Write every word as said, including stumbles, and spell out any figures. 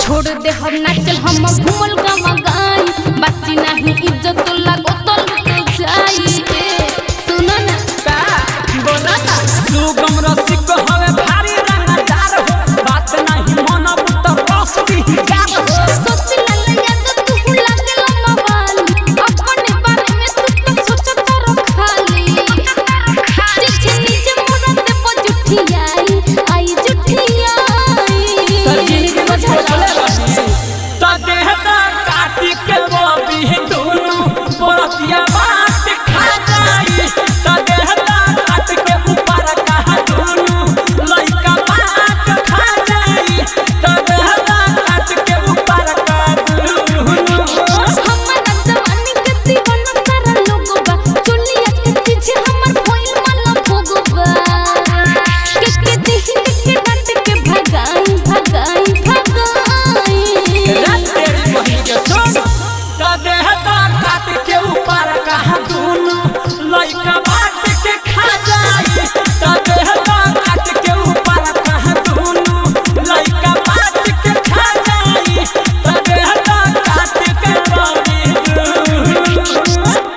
छोड़ दे हम नाचल हम घूमल का मगाई बच्ची नहीं।